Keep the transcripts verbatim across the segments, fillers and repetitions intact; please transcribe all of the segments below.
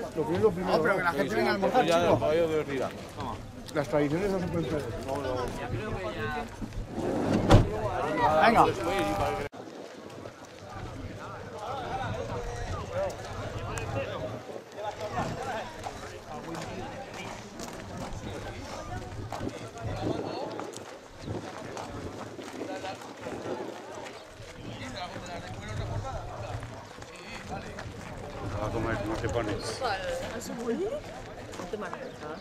Lo primero, lo primero. No, pero que la gente venga a almorzar, chico. Las tradiciones no se pueden perder. Venga. ¿Qué pones? ¿A su boli? No te marcas, estaba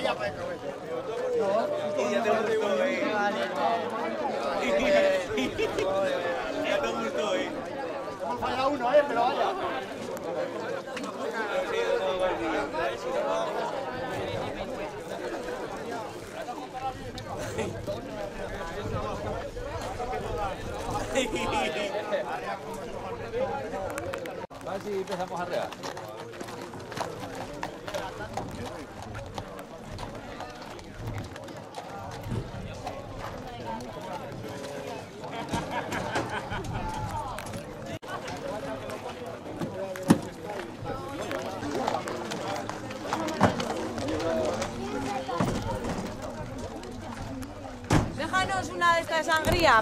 ya para dentro, ¿no? Y ya te gustó, ¿eh? Ya te gustó, ¿eh? Hemos fallado uno, ¿eh? Pero vaya. A ver si empezamos a regar. Déjanos una de estas de sangría.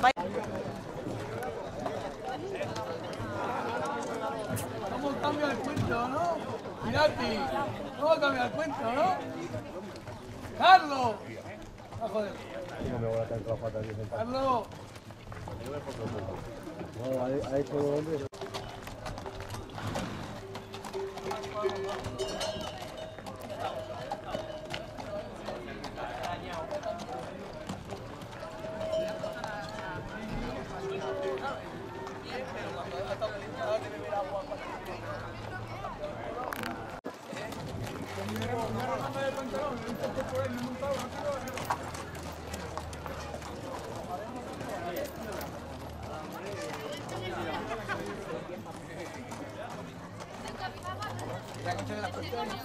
¿Cómo cambia el cuento, no? Mirati, ¿cómo cambia el cuento, no? ¡Carlos! ¡Ah, joder! ¡Carlos! No, ha hecho dos hombres. Gracias.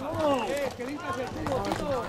¡No! ¡Eh, que limpia el tubo, Tito!